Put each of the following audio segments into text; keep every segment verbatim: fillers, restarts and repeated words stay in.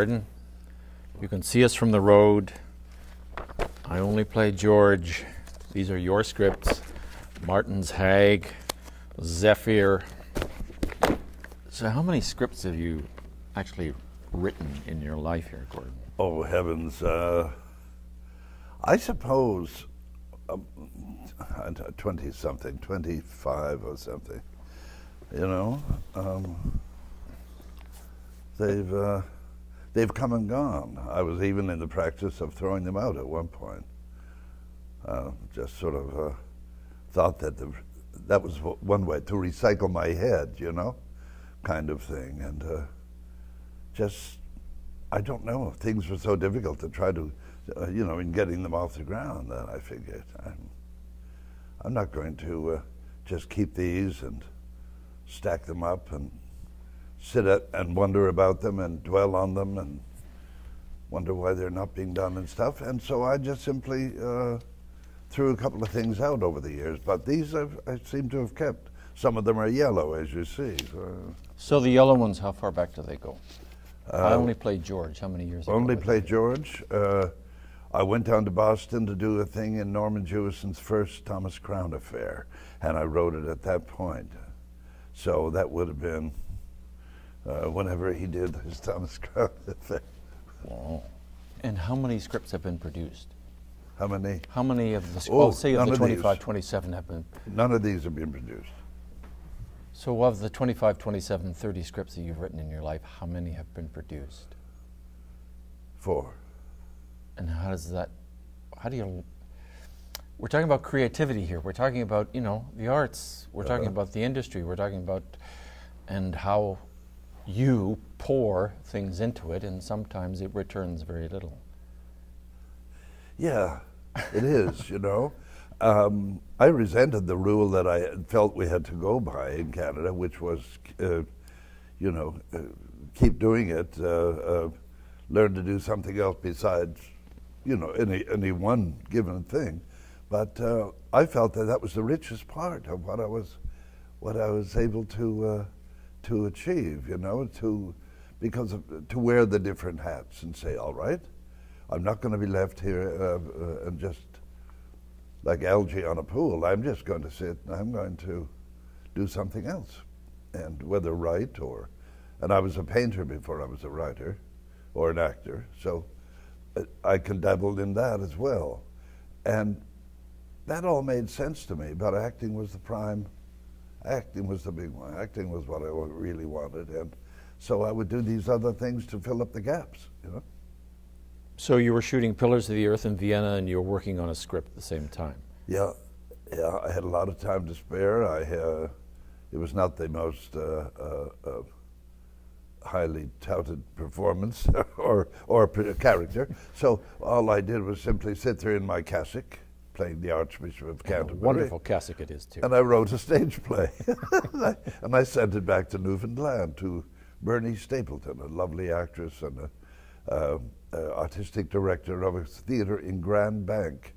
Gordon. You can see us from the road. I only play George. These are your scripts. Martin's Hag, Zephyr. So how many scripts have you actually written in your life here, Gordon? Oh, heavens. Uh, I suppose twenty-something, um, twenty-five or something, you know. Um, they've, uh, they've come and gone. I was even in the practice of throwing them out at one point. Uh, just sort of uh, thought that the, that was one way to recycle my head, you know, kind of thing. And uh, just, I don't know, things were so difficult to try to, uh, you know, in getting them off the ground that I figured I'm, I'm not going to uh, just keep these and stack them up and sit at and wonder about them and dwell on them and wonder why they're not being done and stuff. And so I just simply uh, threw a couple of things out over the years, but these I've, I seem to have kept. Some of them are yellow, as you see. So, so the yellow ones, how far back do they go? Uh, I only played George. How many years ago? Only played George. Uh, I went down to Boston to do a thing in Norman Jewison's first Thomas Crown Affair, and I wrote it at that point. So that would have been uh, whenever he did his Thomas Crown Affair. Wow. And how many scripts have been produced? How many? How many of the, oh, well, say of the twenty-five, twenty-seven have been? None of these have been produced. So of the twenty-five, twenty-seven, thirty scripts that you've written in your life, how many have been produced? Four. And how does that, how do you, we're talking about creativity here. We're talking about, you know, the arts. We're talking uh-huh. about the industry. We're talking about, and how you pour things into it, and sometimes it returns very little. Yeah, it is, you know. Um, I resented the rule that I felt we had to go by in Canada, which was, uh, you know, uh, keep doing it, uh, uh, learn to do something else besides, you know, any, any one given thing. But uh, I felt that that was the richest part of what I was, what I was able to, uh, to achieve, you know, to, because of, to wear the different hats and say, all right, I'm not going to be left here uh, uh, and just like algae on a pool. I'm just going to sit and I'm going to do something else, and whether write or, and I was a painter before I was a writer or an actor, so I can dabble in that as well. And that all made sense to me, but acting was the prime, acting was the big one, acting was what I really wanted, and so I would do these other things to fill up the gaps, you know. So you were shooting Pillars of the Earth in Vienna, and you were working on a script at the same time. Yeah, yeah. I had a lot of time to spare. I, uh, it was not the most uh, uh, uh, highly touted performance or or character. So all I did was simply sit there in my cassock, playing the Archbishop of Canterbury. And a wonderful cassock it is too. And I wrote a stage play, and, I, and I sent it back to Newfoundland to Bernie Stapleton, a lovely actress and a. Uh, Uh, artistic director of a theater in Grand Bank,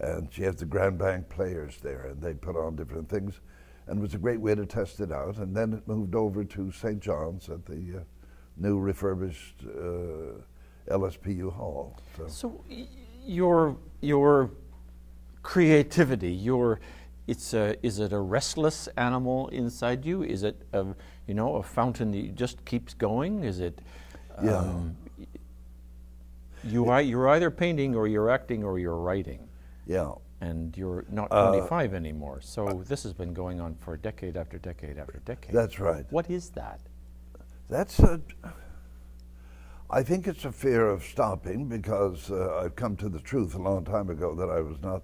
and she has the Grand Bank Players there, and they put on different things, and it was a great way to test it out. And then it moved over to Saint John's at the uh, new refurbished uh, L S P U Hall. So, so your your creativity, your it's a is it a restless animal inside you? Is it a you know a fountain that just keeps going? Is it um, yeah. You are, you're either painting or you're acting or you're writing. Yeah. And you're not twenty-five uh, anymore, so uh, this has been going on for decade after decade after decade. That's right. What is that? That's a, I think it's a fear of stopping, because uh, I've come to the truth a long time ago that I was not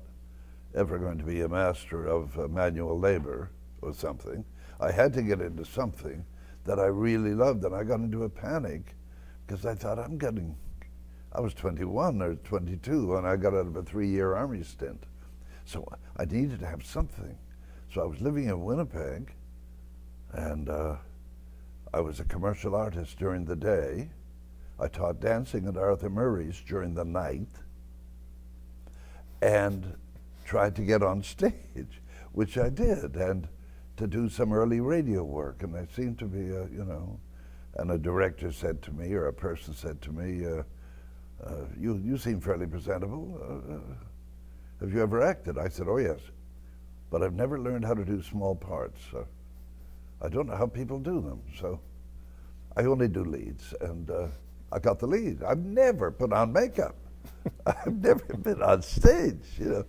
ever going to be a master of uh, manual labor or something. I had to get into something that I really loved, and I got into a panic because I thought I'm getting... I was twenty-one or twenty-two when I got out of a three-year army stint. So I needed to have something. So I was living in Winnipeg, and uh, I was a commercial artist during the day. I taught dancing at Arthur Murray's during the night, and tried to get on stage, which I did, and to do some early radio work. And I seemed to be, a, you know, And a director said to me, or a person said to me, uh, uh, you, you seem fairly presentable. Uh, uh, have you ever acted? I said, oh yes, but I've never learned how to do small parts. Uh, I don't know how people do them, so I only do leads. And uh, I got the lead. I've never put on makeup. I've never been on stage, you know.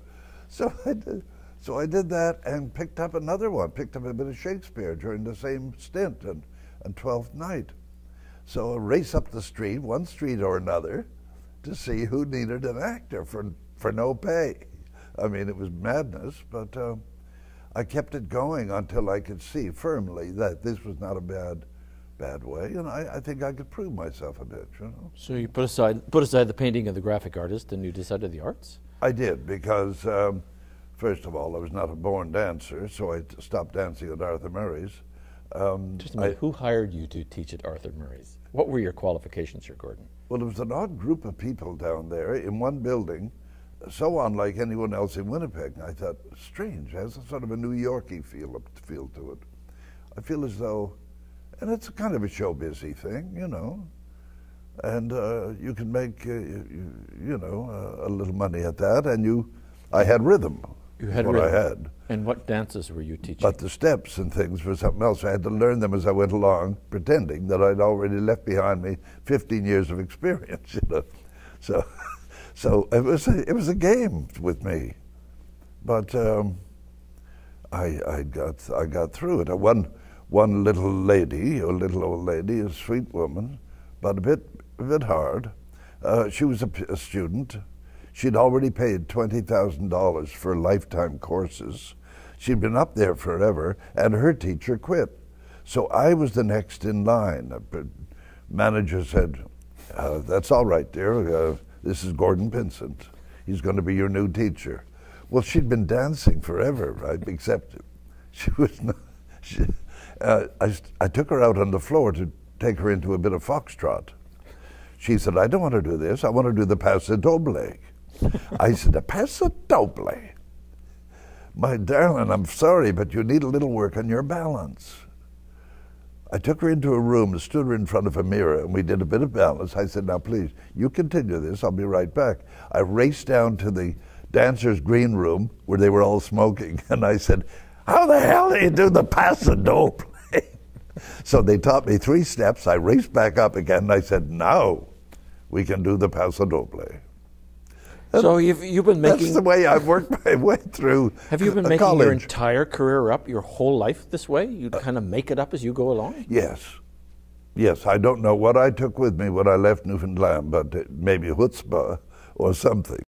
So I did, so I did that and picked up another one, picked up a bit of Shakespeare during the same stint. and. and Twelfth Night. So a race up the street, one street or another, to see who needed an actor for, for no pay. I mean, it was madness, but uh, I kept it going until I could see firmly that this was not a bad bad way, and I, I think I could prove myself a bit, you know. So you put aside, put aside the painting of the graphic artist and you decided the arts? I did, because um, first of all, I was not a born dancer, so I stopped dancing at Arthur Murray's. Um, Just a minute, I, who hired you to teach at Arthur Murray's? What were your qualifications, Sir Gordon? Well, it was an odd group of people down there in one building, so unlike anyone else in Winnipeg. And I thought, strange, it has a sort of a New Yorky feel, feel to it. I feel as though, and it's kind of a showbiz-y thing, you know, and uh, you can make, uh, you, you know, uh, a little money at that, and you, I had rhythm. You had what I had. And what dances were you teaching? But the steps and things were something else. I had to learn them as I went along, pretending that I'd already left behind me fifteen years of experience. You know, so, so it was a, it was a game with me. But um, I I got I got through it. One one little lady, a little old lady, a sweet woman, but a bit a bit hard. Uh, she was a, a student. She'd already paid twenty thousand dollars for lifetime courses. She'd been up there forever, and her teacher quit. So I was the next in line. The manager said, uh, that's all right, dear. Uh, this is Gordon Pinsent. He's going to be your new teacher. Well, she'd been dancing forever, right? Except she was not. She, uh, I, I took her out on the floor to take her into a bit of foxtrot. She said, I don't want to do this. I want to do the paso doble. I said, the paso doble? My darling, I'm sorry, but you need a little work on your balance. I took her into a room and stood her in front of a mirror, and we did a bit of balance. I said, now please, you continue this. I'll be right back. I raced down to the dancers' green room where they were all smoking, and I said, how the hell do you do the paso doble? So they taught me three steps. I raced back up again, and I said, now we can do the paso doble. So you've, you've been making... That's the way I've worked my way through Have you been making college. Your entire career up, your whole life this way? You uh, kind of make it up as you go along? Yes. Yes, I don't know what I took with me when I left Newfoundland, but maybe chutzpah or something.